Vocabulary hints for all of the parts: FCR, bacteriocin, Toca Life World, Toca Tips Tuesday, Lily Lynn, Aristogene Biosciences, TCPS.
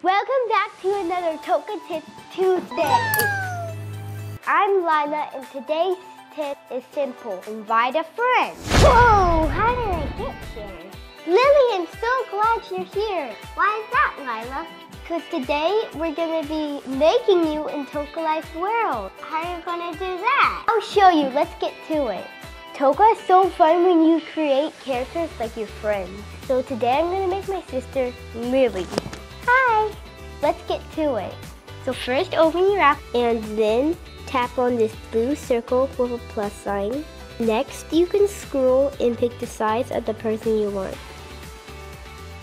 Welcome back to another Toca Tips Tuesday. I'm Lila, and today's tip is simple. Invite a friend. Whoa, how did I get here? Lily, I'm so glad you're here. Why is that, Lila? Because today we're going to be making you in Toca Life World. How are you going to do that? I'll show you. Let's get to it. Toca is so fun when you create characters like your friends. So today I'm going to make my sister, Lily. Hi! Let's get to it. So first open your app and then tap on this blue circle with a plus sign. Next, you can scroll and pick the size of the person you want.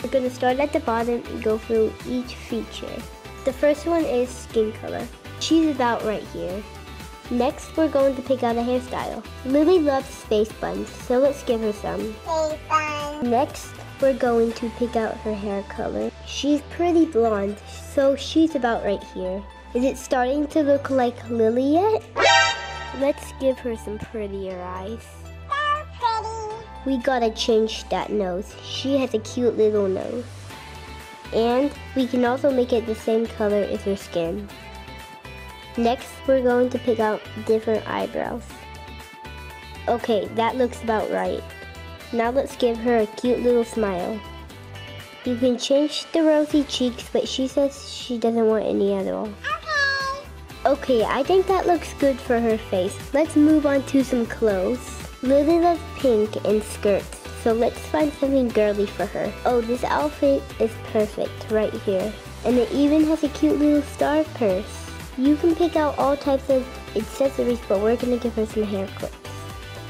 We're going to start at the bottom and go through each feature. The first one is skin color. She's about right here. Next, we're going to pick out a hairstyle. Lily loves space buns, so let's give her some. Space buns. Next, we're going to pick out her hair color. She's pretty blonde, so she's about right here. Is it starting to look like Lily yet? Let's give her some prettier eyes. So pretty. We gotta change that nose. She has a cute little nose. And we can also make it the same color as her skin. Next, we're going to pick out different eyebrows. Okay, that looks about right. Now let's give her a cute little smile. You can change the rosy cheeks, but she says she doesn't want any at all. Okay, I think that looks good for her face. Let's move on to some clothes. Lily loves pink and skirts, so let's find something girly for her. Oh, this outfit is perfect right here. And it even has a cute little star purse. You can pick out all types of accessories, but we're gonna give her some hair clips.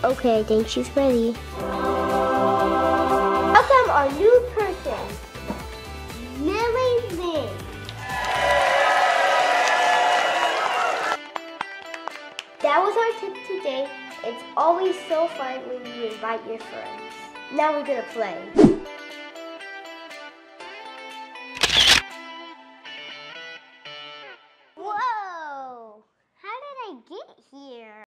Okay, I think she's ready. Welcome our new person, Lily Lynn. That was our tip today. It's always so fun when you invite your friends. Now we're gonna play. Whoa! How did I get here?